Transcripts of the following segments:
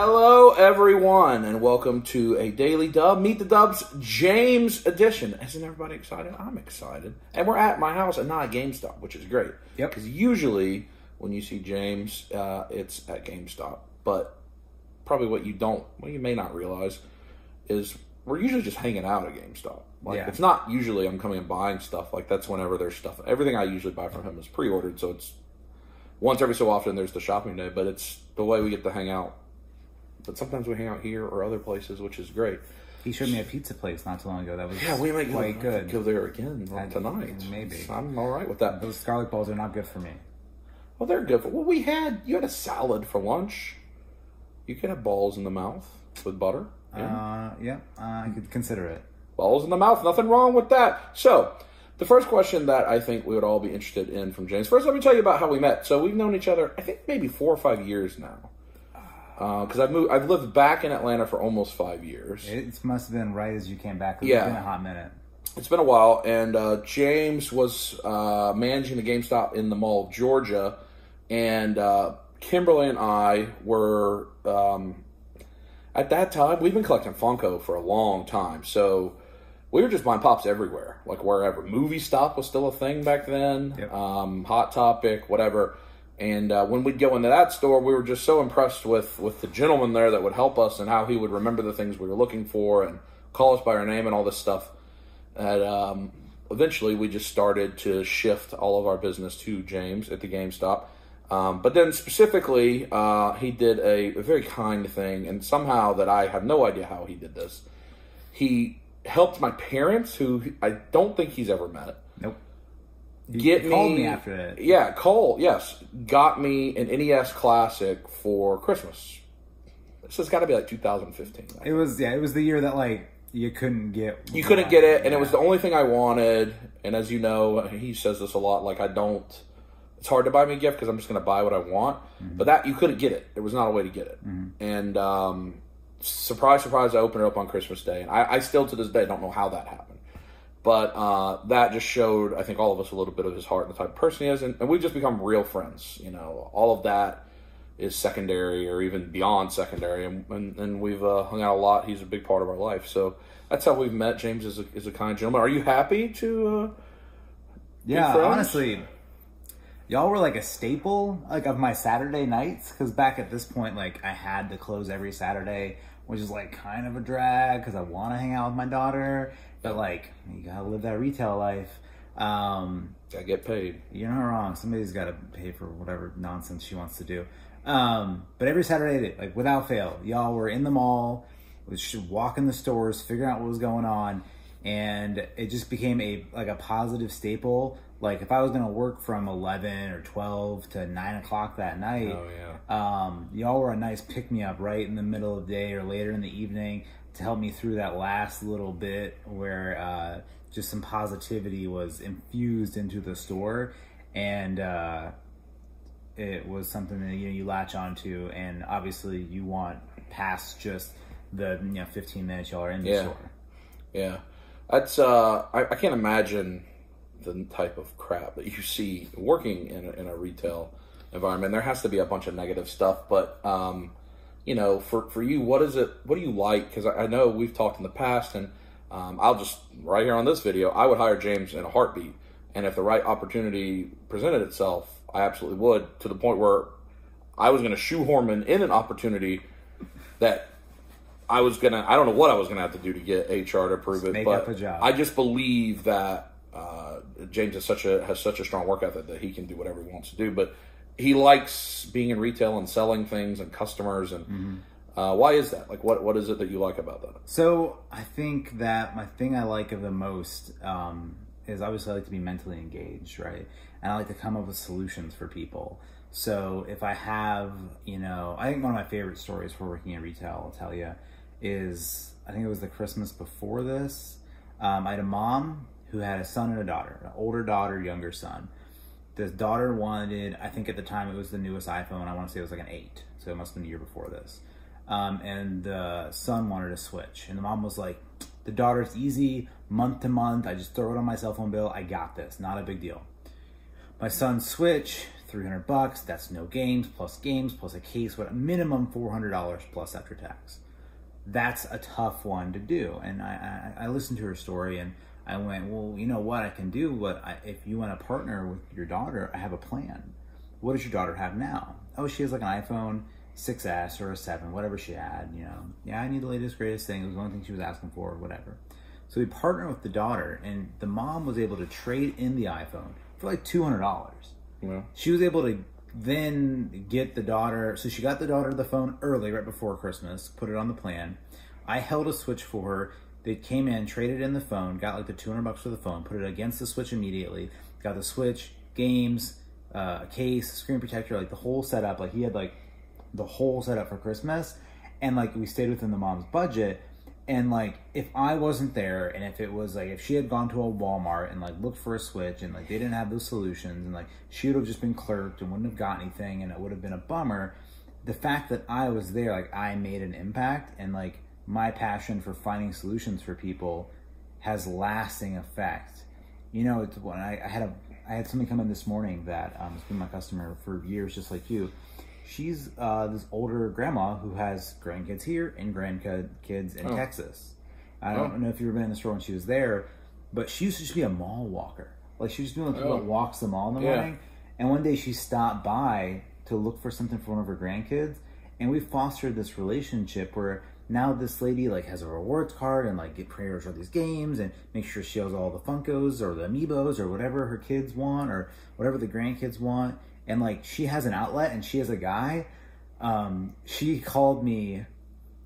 Hello, everyone, and welcome to a Daily Dub, Meet the Dubs, James edition. Isn't everybody excited? I'm excited. And we're at my house and not at GameStop, which is great. Yep. Because usually when you see James, it's at GameStop. But probably what you may not realize is we're usually just hanging out at GameStop. Like, yeah. It's not usually I'm coming and buying stuff. Like, that's whenever there's stuff. Everything I usually buy from him is pre-ordered, so it's once every so often there's the shopping day, but it's the way we get to hang out. But sometimes we hang out here or other places, which is great. He showed me a pizza place not too long ago. That was we might quite good. Go there again tonight. Maybe. I'm all right with that. Those garlic balls are not good for me. Well, they're good for. Well, you had a salad for lunch. You can have balls in the mouth with butter. Yeah, I could consider it. Balls in the mouth, nothing wrong with that. So, the first question that I think we would all be interested in from James. First, let me tell you about how we met. So, we've known each other, I think, maybe 4 or 5 years now. Because I've lived back in Atlanta for almost 5 years. It must have been right as you came back. Yeah. It's been a hot minute. It's been a while. And James was managing the GameStop in the Mall of Georgia. And Kimberly and I were, at that time, we've been collecting Funko for a long time. So we were just buying Pops everywhere, like wherever. Movie Stop was still a thing back then. Yep. Hot Topic, whatever. And when we'd go into that store, we were just so impressed with the gentleman there that would help us and how he would remember the things we were looking for and call us by our name and all this stuff. And eventually, we just started to shift all of our business to James at the GameStop. But then specifically, he did a very kind thing, and somehow that I have no idea how he did this. He helped my parents, who I don't think he's ever met. Nope. He called me after that. Yeah, got me an NES Classic for Christmas. This has got to be like 2015. It was, yeah, it was the year that like you couldn't get. You couldn't get it, and it was the only thing I wanted. And as you know, he says this a lot. Like it's hard to buy me a gift because I'm just going to buy what I want. Mm-hmm. But that you couldn't get it. There was not a way to get it. Mm-hmm. And surprise, surprise, I opened it up on Christmas Day, and I still to this day don't know how that happened. But that just showed, I think, all of us a little bit of his heart and the type of person he is. And we've just become real friends. You know, all of that is secondary or even beyond secondary. And we've hung out a lot. He's a big part of our life. So that's how we've met. James is a kind gentleman. Are you happy to be friends? Honestly, y'all were like a staple of my Saturday nights. Because back at this point, I had to close every Saturday, which is kind of a drag because I want to hang out with my daughter. But, you gotta live that retail life. Gotta get paid. You're not wrong. Somebody's gotta pay for whatever nonsense she wants to do. But every Saturday, without fail, y'all were in the mall, was walking the stores, figuring out what was going on, and it just became a positive staple. Like, if I was gonna work from 11 or 12 to 9 o'clock that night, y'all were a nice pick-me-up right in the middle of the day or later in the evening, to help me through that last little bit where just some positivity was infused into the store, and it was something that you latch onto, and obviously you want past just the 15 minutes y'all are in the store. Yeah, that's I can't imagine the type of crap that you see working in a retail environment. There has to be a bunch of negative stuff, but. You know, for you, what is it? What do you like? Because I know we've talked in the past, and I'll just right here on this video, I would hire James in a heartbeat, and if the right opportunity presented itself, I absolutely would. To the point where I was going to shoehorn him in an opportunity that I don't know what I was going to have to do to get HR to approve it, but I just believe that James has such a strong work ethic that he can do whatever he wants to do, but. He likes being in retail and selling things and customers. And why is that? What is it that you like about that? So I think that my thing I like the most is obviously I like to be mentally engaged, right? And I like to come up with solutions for people. So if I have, I think one of my favorite stories for working in retail, I'll tell you, is I think it was the Christmas before this. I had a mom who had a son and a daughter, an older daughter, younger son. This daughter wanted, I think at the time it was the newest iPhone. I want to say it was an 8. So it must have been the year before this. And the son wanted a Switch. And the mom was like, the daughter's easy, month to month. I just throw it on my cell phone bill. I got this. Not a big deal. My son's Switch, $300 bucks. That's no games plus a case, what a minimum $400 plus after tax. That's a tough one to do. And I listened to her story and I went, well, you know what I can do? If you want to partner with your daughter, I have a plan. What does your daughter have now? Oh, she has like an iPhone 6S or a 7, whatever she had, you know. Yeah, I need the latest, greatest thing. It was the only thing she was asking for, whatever. So we partnered with the daughter, and the mom was able to trade in the iPhone for like $200. Yeah. She was able to then get the daughter, so she got the daughter the phone early, right before Christmas, put it on the plan. I held a Switch for her. They came in, traded in the phone, got like the $200 for the phone, put it against the Switch immediately, got the Switch, games, a case, screen protector, like the whole setup. Like he had like the whole setup for Christmas, and like we stayed within the mom's budget. And like if I wasn't there, and if it was like if she had gone to a Walmart and like looked for a Switch and like they didn't have those solutions, and like she would have just been clerked and wouldn't have got anything, and it would have been a bummer. The fact that I was there, like I made an impact, and like my passion for finding solutions for people has lasting effect. You know, it's when I had somebody come in this morning that has been my customer for years, just like you. She's this older grandma who has grandkids here and grandkids in Texas. I don't know if you've ever been in the store when she was there, but she used to just be a mall walker. Like she was doing people that walks the mall in the morning. And one day she stopped by to look for something for one of her grandkids, and we fostered this relationship where now this lady like has a rewards card and like get prayers for these games and make sure she has all the Funkos or the Amiibos or whatever her kids want or whatever the grandkids want. And like she has an outlet and she has a guy. She called me,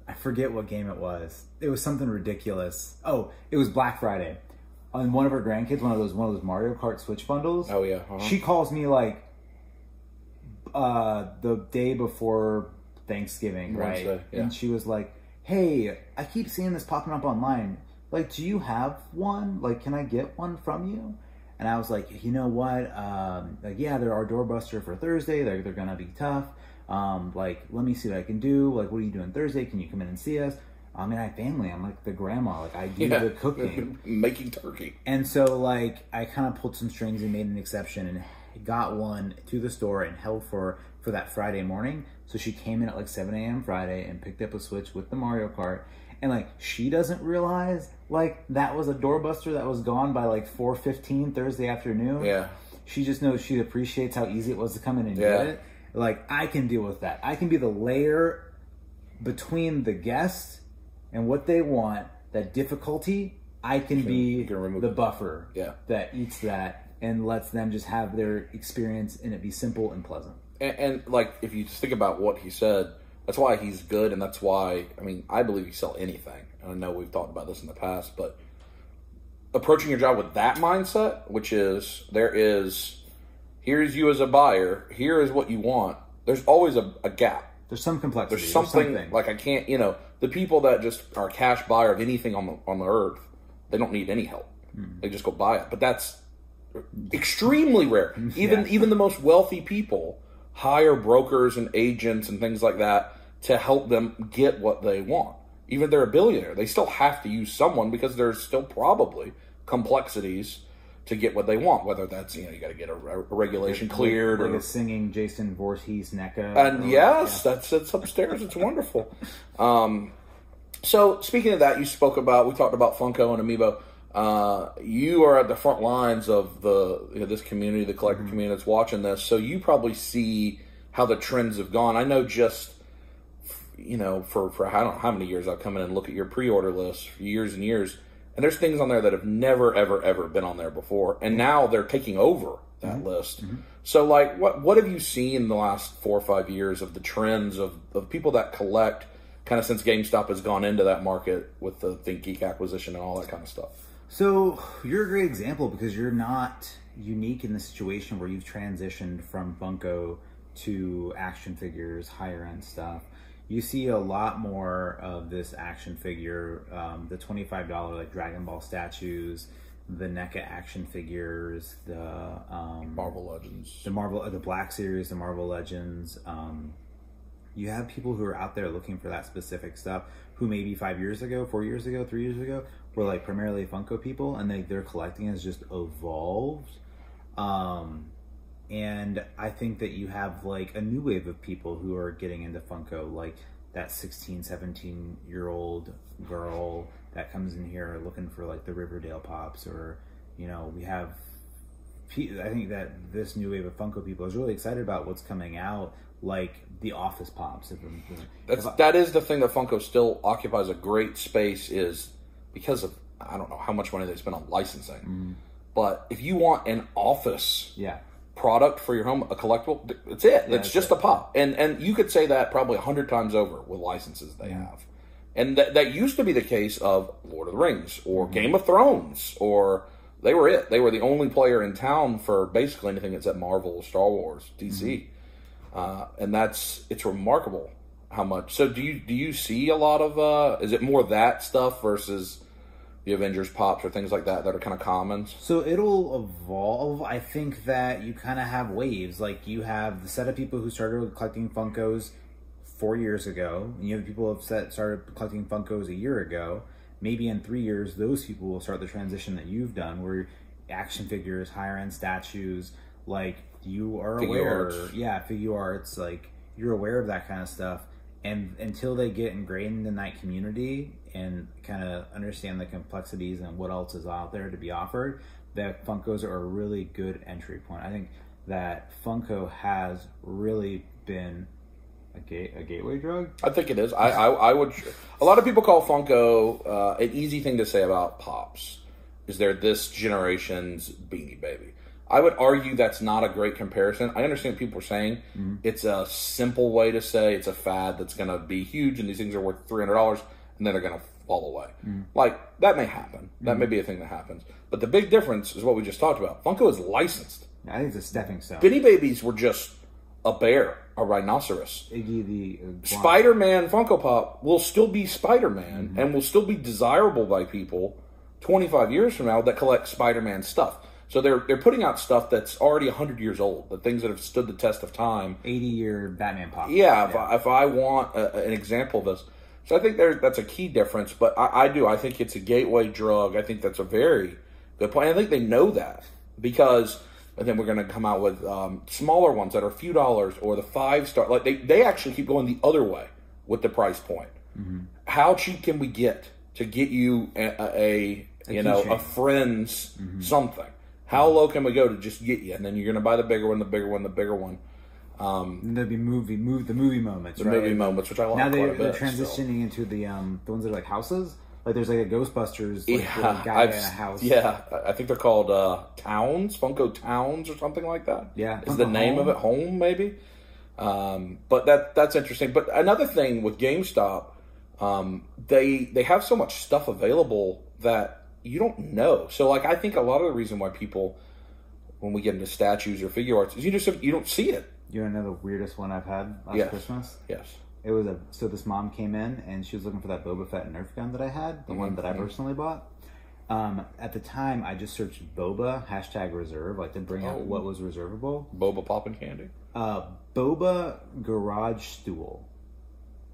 I forget what game it was. It was something ridiculous. Oh, it was Black Friday. On one of her grandkids, one of those Mario Kart Switch bundles. Oh yeah. Uh-huh. She calls me like the day before Thanksgiving, Wednesday, right? Yeah. And she was like, "Hey, I keep seeing this popping up online. Like, do you have one? Like, can I get one from you?" And I was like, you know what? Like, yeah, they're our doorbuster for Thursday. They're going to be tough. Like, let me see what I can do. Like, what are you doing Thursday? Can you come in and see us? I mean, I have family. I'm like the grandma. Like, I do the cooking. Making turkey. And so, like, I kind of pulled some strings and made an exception and got one to the store and held for that Friday morning. So she came in at like 7 a.m. Friday and picked up a Switch with the Mario Kart. And, like, she doesn't realize, like, that was a doorbuster that was gone by, like, 4:15 Thursday afternoon. Yeah. She just knows she appreciates how easy it was to come in and do it. Like, I can deal with that. I can be the layer between the guest and what they want, that difficulty. I can be the buffer that eats that and lets them just have their experience and it be simple and pleasant. And like, if you just think about what he said, that's why he's good, and that's why, I mean, I believe you sell anything. And I know we've talked about this in the past, but approaching your job with that mindset, which is, here's you as a buyer, here is what you want. There's always a gap. There's some complexity. There's something, like I can't, you know, the people that just are a cash buyer of anything on the earth, they don't need any help. Mm. They just go buy it. But that's extremely rare. Even the most wealthy people hire brokers and agents and things like that to help them get what they want. Even if they're a billionaire, they still have to use someone because there's still probably complexities to get what they want, whether that's, you know, you got to get a regulation cleared. Like or a singing Jason Voorhees NECA. And yes, that's upstairs. It's wonderful. So speaking of that, we talked about Funko and Amiibo. You are at the front lines of this community, the collector community that's watching this, so you probably see how the trends have gone. I know just, you know, for I don't know how many years I've come in and look at your pre-order list for years and years, and there's things on there that have never, ever, ever been on there before, and now they're taking over that list. Mm-hmm. So, like, what have you seen in the last 4 or 5 years of the trends of people that collect, kind of since GameStop has gone into that market with the Think Geek acquisition and all that kind of stuff? So you're a great example because you're not unique in the situation where you've transitioned from Funko to action figures, higher end stuff. You see a lot more of this action figure, the $25 like Dragon Ball statues, the NECA action figures, the Black Series, the Marvel Legends. You have people who are out there looking for that specific stuff who maybe 5 years ago, 4 years ago, 3 years ago were like primarily Funko people, and they're collecting has just evolved. And I think that you have like a new wave of people who are getting into Funko, like that 16, 17-year-old girl that comes in here looking for like the Riverdale Pops, or, you know, we have, I think that this new wave of Funko people is really excited about what's coming out, like the Office Pops. That is the thing that Funko still occupies a great space, is because of, I don't know how much money they spend on licensing, but if you want an Office product for your home, a collectible, it's it. Yeah, it's just it. A pop. And you could say that probably 100 times over with licenses they have. And that used to be the case of Lord of the Rings or Game of Thrones, or they were it. They were the only player in town for basically anything except Marvel, Star Wars, DC. And it's remarkable how much. So do you see a lot of, is it more that stuff versus the Avengers Pops or things like that that are kind of common? So it'll evolve. I think that you kind of have waves. Like you have the set of people who started collecting Funkos 4 years ago, and you have people who have started collecting Funkos a year ago. Maybe in 3 years, those people will start the transition that you've done, where action figures, higher-end statues, like you are aware. Figuarts, like you're aware of that kind of stuff. And until they get ingrained in that community and kind of understand the complexities and what else is out there to be offered, that Funkos are a really good entry point. I think that Funko has really been a gateway drug. I think it is. I would. A lot of people call Funko an easy thing to say about Pops. Is there this generation's Beanie Baby? I would argue that's not a great comparison. I understand what people are saying. It's a simple way to say it's a fad that's going to be huge, and these things are worth $300, and then they're going to fall away. Like, that may happen. That may be a thing that happens. But the big difference is what we just talked about. Funko is licensed. I think it's a stepping stone. Beanie Babies were just a bear, a rhinoceros. Spider Man Funko Pop will still be Spider Man and will still be desirable by people 25 years from now that collect Spider Man stuff. So they're putting out stuff that's already 100 years old, the things that have stood the test of time. 80-year Batman Pop. Yeah, if I want an example of this. So I think that's a key difference, but I do. I think it's a gateway drug. I think that's a very good point. I think they know that, because I think we're going to come out with smaller ones that are a few dollars, or the $5. Like they actually keep going the other way with the price point. How cheap can we get to get you a friend's something? How low can we go to just get you? And then you're going to buy the bigger one, the bigger one, the bigger one. And there'll be movie moments, right? The movie moments, which I like quite a bit. Now they're transitioning into the ones that are like houses. Like there's like a Ghostbusters guy in a house. Yeah, I think they're called Towns, Funko Towns or something like that. Yeah. Is the name of it Home, maybe? But that's interesting. But another thing with GameStop, they have so much stuff available that you don't know. So, like, I think a lot of the reason why people, when we get into statues or figure arts, is you don't see it. You know the weirdest one I've had last Christmas? Yes. It was so this mom came in, and she was looking for that Boba Fett Nerf gun that I had, the one that I personally bought. At the time, I just searched Boba, #reserve, like to bring out what was reservable. Boba popping candy? Boba garage stool.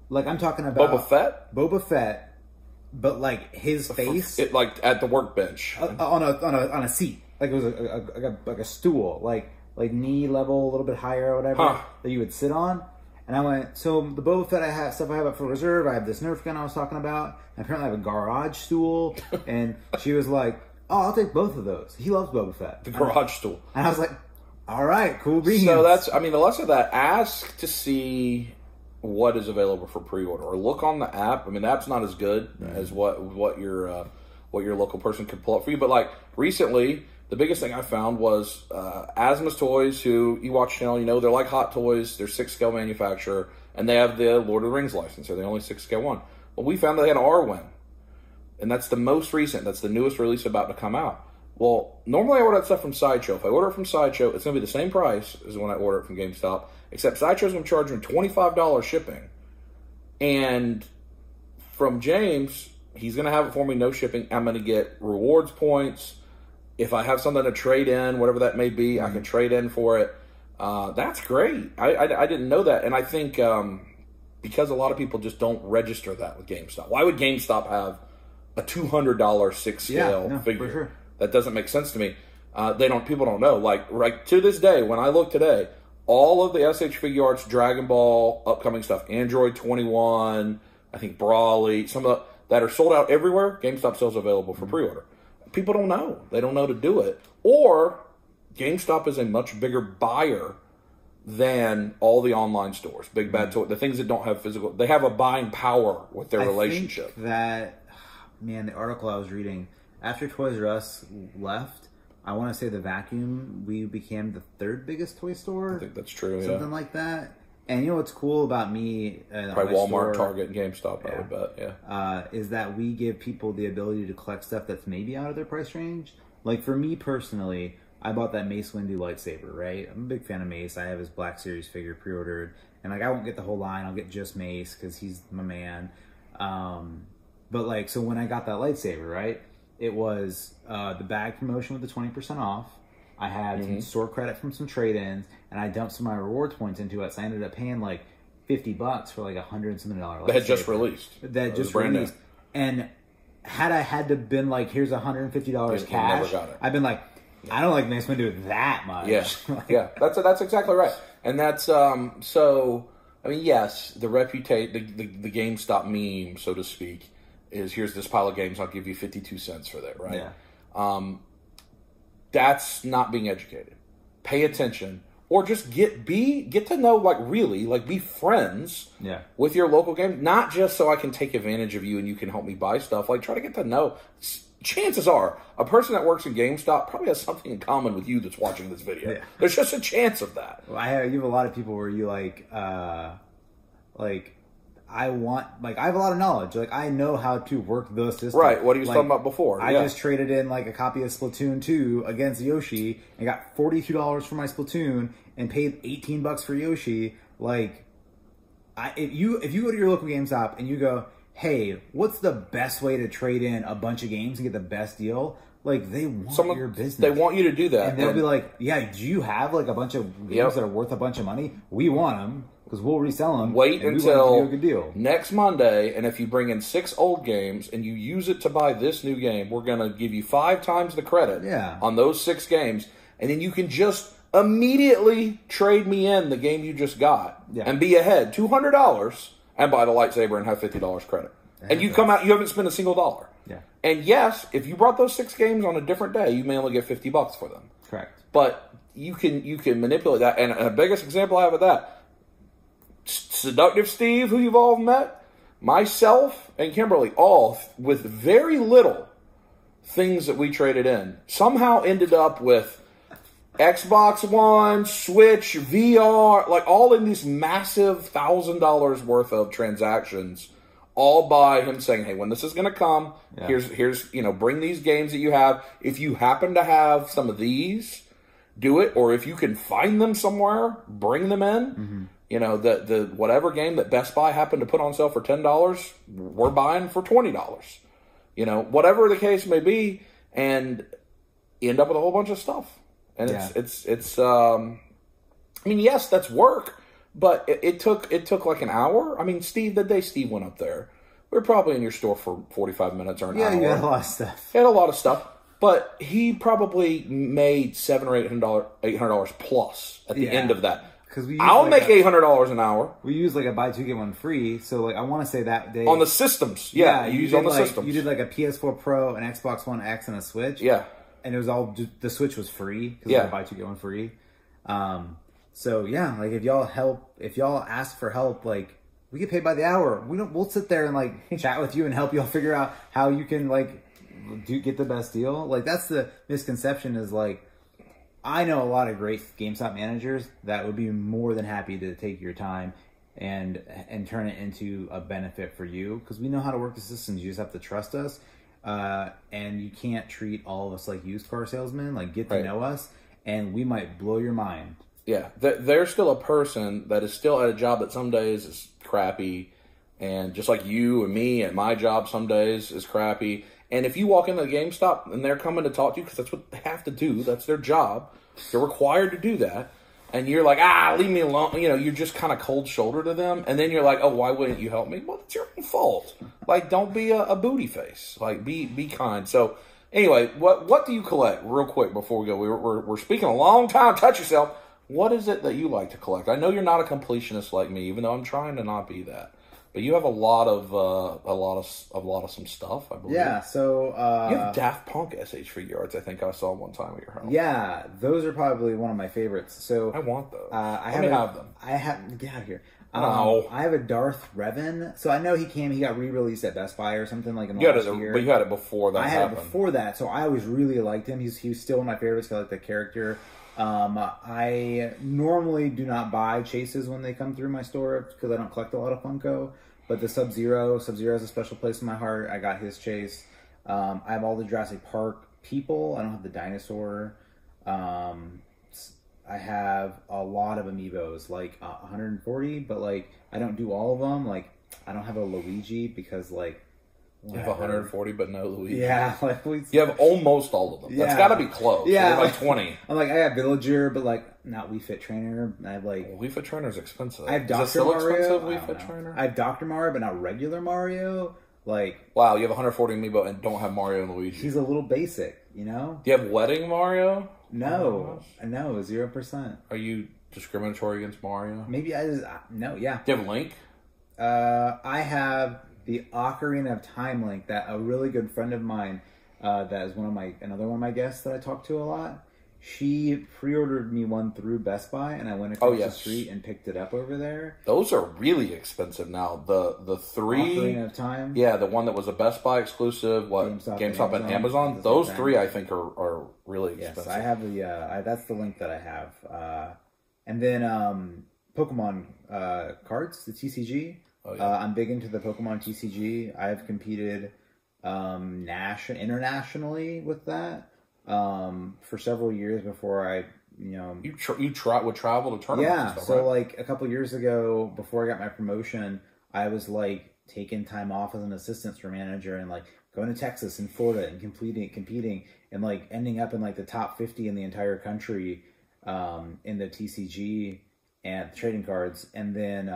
Like, I'm talking about... Boba Fett? Boba Fett. But like his face, like at the workbench, on a seat, like it was like a stool, like knee level, a little bit higher, or whatever that you would sit on. And I went, so the Boba Fett I have up for reserve. I have this Nerf gun I was talking about. And apparently I have a garage stool, and she was like, "Oh, I'll take both of those." He loves Boba Fett. The garage stool. And I was like, "All right, cool beans." So that's, I mean, the less of that, ask to see what is available for pre-order, or look on the app. I mean, the app's not as good as what your local person could pull up for you. But like recently, the biggest thing I found was Asmus Toys, who you watch channel, you know, they're like Hot Toys. They're 6-scale manufacturer, and they have the Lord of the Rings license. They're the only 6-scale one. Well, we found that they had Arwen, and that's the most recent. That's the newest release about to come out. Well, normally I order that stuff from Sideshow. If I order it from Sideshow, it's going to be the same price as when I order it from GameStop, except Sideshow's going to charge me $25 shipping. And from James, he's going to have it for me, no shipping. I'm going to get rewards points. If I have something to trade in, whatever that may be, I can trade in for it. That's great. I didn't know that. And I think because a lot of people just don't register that with GameStop. Why would GameStop have a $200 6-scale figure? That doesn't make sense to me. People don't know. Like, right to this day, when I look today, all of the SH Figuarts, Dragon Ball, upcoming stuff, Android 21, I think Brawly, some of that are sold out everywhere. GameStop sales available for pre-order. People don't know. They don't know to do it. Or GameStop is a much bigger buyer than all the online stores. Big Bad Toy, the things that don't have physical, they have a buying power with their relationship. I think that, man, the article I was reading, after Toys R Us left, I want to say the vacuum, we became the third biggest toy store. I think that's true, something like that. And you know what's cool about me? Probably Walmart, store, Target, and GameStop, I would bet, is that we give people the ability to collect stuff that's maybe out of their price range. Like, for me personally, I bought that Mace Windu lightsaber, right? I'm a big fan of Mace. I have his Black Series figure pre-ordered. And, like, I won't get the whole line. I'll get just Mace because he's my man. But, like, so when I got that lightsaber, right, it was the bag promotion with the 20% off. I had some store credit from some trade-ins. And I dumped some of my rewards points into it. So I ended up paying, like, $50 for, like, $100-something. That had just released. That just released. And had I had to been, like, here's $150 cash, I've been like, I don't like Mace Windu that much. That's exactly right. And that's so I mean, yes, the the GameStop meme, so to speak, is here's this pile of games, I'll give you 52 cents for that, right? Yeah. That's not being educated. Pay attention. Or just get to know, like, really, like, be friends with your local game. Not just so I can take advantage of you and you can help me buy stuff. Like, try to get to know. Chances are, a person that works in GameStop probably has something in common with you that's watching this video. Yeah. There's just a chance of that. Well, you have a lot of people where you, I have a lot of knowledge. Like, I know how to work the system. Right, what he was talking about before. I just traded in, like, a copy of Splatoon 2 against Yoshi and got $42 for my Splatoon and paid $18 for Yoshi. Like, if you go to your local GameStop and you go, hey, what's the best way to trade in a bunch of games and get the best deal? Like, they want your business. They want you to do that. And they'll be like, yeah, do you have, like, a bunch of games that are worth a bunch of money? We want them because we'll resell them. Wait until a good deal next Monday, and if you bring in 6 old games and you use it to buy this new game, we're going to give you 5 times the credit on those 6 games, and then you can just immediately trade me in the game you just got and be ahead $200. And buy the lightsaber and have $50 credit. And you come out, you haven't spent a single dollar. Yeah. And yes, if you brought those 6 games on a different day, you may only get $50 for them. Correct. But you can manipulate that. And the biggest example I have of that, Seductive Steve, who you've all met, myself, and Kimberly, all with very little things that we traded in, somehow ended up with Xbox One, Switch, VR, like, all in these massive $1,000 worth of transactions, all by him saying, hey, when this is going to come, here's, you know, bring these games that you have. If you happen to have some of these, do it. Or if you can find them somewhere, bring them in. You know, the whatever game that Best Buy happened to put on sale for $10, we're buying for $20. You know, whatever the case may be, and you end up with a whole bunch of stuff. And it's I mean, yes, that's work, but it took like an hour. I mean, Steve, the day Steve went up there, we were probably in your store for 45 minutes or an hour. Yeah, you had a lot of stuff. But he probably made $700 or $800 plus at the end of that. I'll make $800 an hour. We use, like, a buy 2 get 1 free. So, like, I want to say that day on the systems. Yeah, you use on the systems. You did, like, a PS4 Pro, an Xbox One X, and a Switch. Yeah. And it was all, the Switch was free. Because I buy 2, get 1 free. So, yeah, like, if y'all ask for help, like, we get paid by the hour. We'll sit there and, like, chat with you and help y'all figure out how you can, like, get the best deal. Like, that's the misconception is, like, I know a lot of great GameStop managers that would be more than happy to take your time and turn it into a benefit for you. Because we know how to work the systems. You just have to trust us. And you can't treat all of us like used car salesmen. Like, get to know us, and we might blow your mind. Yeah, there's still a person that is still at a job that some days is crappy, and just like you and me and my job some days is crappy. And if you walk into GameStop and they're coming to talk to you because that's what they have to do, that's their job, they're required to do that, and you're like, leave me alone, you know, you're just kind of cold shoulder to them, and then you're like, oh, why wouldn't you help me? Well, it's your own fault. Like, don't be a booty face. Like, be kind. So Anyway, what do you collect? Real quick before we go, we're speaking a long time. Touch yourself. What is it that you like to collect? I know you're not a completionist like me, even though I'm trying to not be that. But you have a lot of some stuff, I believe. Yeah, so you have Daft Punk SH Figuarts. I think I saw one time at your house. Yeah, those are probably one of my favorites. So I want those. I have them. Get out of here. No. I have a Darth Revan. So I know he came. He got re-released at Best Buy or something like in last year. But you had it before that. I had it before that, so I always really liked him. He's still one of my favorites. I like the character. I normally do not buy chases when they come through my store because I don't collect a lot of Funko, but the Sub-Zero is a special place in my heart. I got his chase. I have all the Jurassic Park people. I don't have the dinosaur. I have a lot of amiibos, like 140, but like I don't do all of them. Like I don't have a Luigi because like you have 140, but no Luigi. Yeah, like you have almost all of them. Yeah. That's got to be close. Yeah, like 20. I'm like I have Villager, but like not Wii Fit Trainer. I have like Wii Fit Trainer's expensive. I have Dr. Mario. Wii Fit Trainer. I have Dr. Mario, but not regular Mario. Like wow, you have 140 amiibo and don't have Mario and Luigi. He's a little basic, you know. Do you have Wedding Mario? No, no, 0%. Are you discriminatory against Mario? Maybe I just no. Yeah. Do you have Link? I have the Ocarina of Time Link that a really good friend of mine, that is another one of my guests that I talk to a lot. She pre-ordered me one through Best Buy, and I went across the street and picked it up over there. Those are really expensive now. The three Ocarina of Time, yeah, the one that was a Best Buy exclusive, GameStop and Amazon. Those three I think are really expensive. Yes, I have the that's the Link that I have, and then Pokemon cards, the TCG. Oh, yeah. I'm big into the Pokemon TCG. I've competed internationally with that for several years before I, you know... You would travel to tournaments and stuff, right? Like, a couple years ago, before I got my promotion, I was, like, taking time off as an assistant store manager and, like, going to Texas and Florida and competing and, like, ending up in, like, the top 50 in the entire country in the TCG and trading cards, and then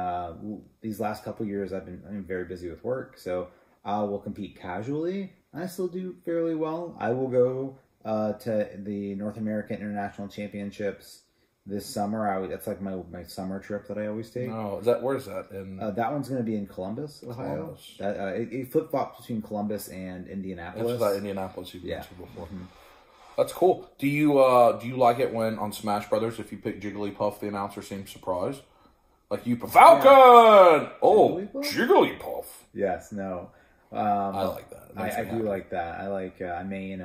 these last couple years I've been very busy with work, so I will compete casually. I still do fairly well. I will go to the North American International Championships this summer. That's like my summer trip that I always take. Oh, where's that? In that one's going to be in Columbus, Ohio. That it flip flops between Columbus and Indianapolis. That's Indianapolis you've mentioned before. Mm-hmm. That's cool. Do you like it when on Smash Brothers if you pick Jigglypuff, the announcer seems surprised? Like you pick Falcon. Yeah. Oh, Jigglypuff. Yes. No. I like that. I do like that. I like. I main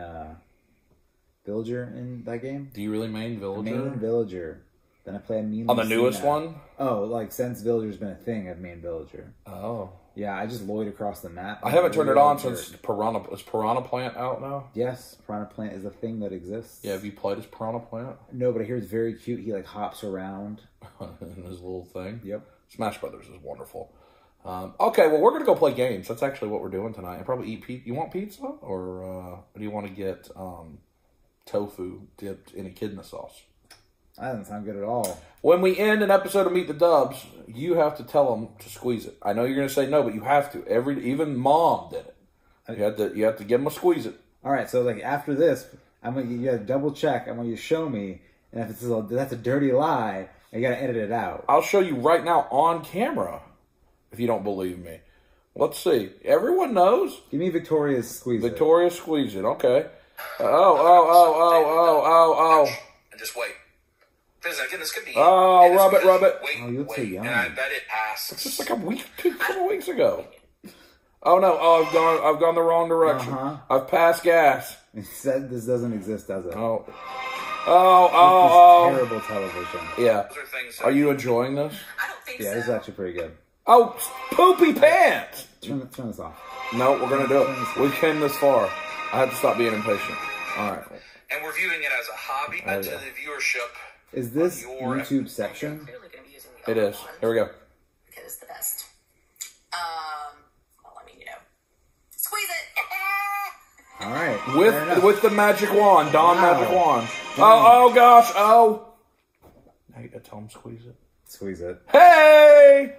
Villager in that game. Do you really main Villager? I main Villager. Then I play on the newest one. Oh, like since Villager's been a thing, I've main Villager. Oh. Yeah, I just loitered across the map. I haven't turned it on since Is Piranha Plant out now? Yes, Piranha Plant is a thing that exists. Yeah, have you played as Piranha Plant? No, but I hear it's very cute. He, like, hops around. In his little thing? Yep. Smash Brothers is wonderful. Okay, well, we're going to go play games. That's actually what we're doing tonight. And probably eat pizza. You want pizza? Or do you want to get tofu dipped in echidna sauce? That doesn't sound good at all. When we end an episode of Meet the Dubs, you have to tell them to squeeze it. I know you're going to say no, but you have to. Even Mom did it. Okay. You have to give them a squeeze it. All right. So like after this, you got to double check. I want you to show me, and if that's a dirty lie, you got to edit it out. I'll show you right now on camera if you don't believe me. Let's see. Everyone knows. Give me Victoria's squeeze it. Victoria's squeeze it. Okay. Oh. And just wait. Again, this could be rub it. Wait, oh, you're too young. And I bet it passed. It's just like a week, 2 weeks ago. Oh no! Oh, I've gone the wrong direction. I've passed gas. This doesn't exist, does it? Oh! Terrible television. Yeah. Are you enjoying this? I don't think so. Yeah, this is actually pretty good. Oh, poopy pants! Turn this off. No, we're gonna do it. We came this far. I have to stop being impatient. All right. And we're viewing it as a hobby unto the viewership. Is this YouTube section? It is. Here we go. Because it's the best. Well, I mean, you know, squeeze it. All right. With the magic wand, magic wand. Damn. Oh gosh. Oh. Now you gotta tell him squeeze it. Squeeze it. Hey.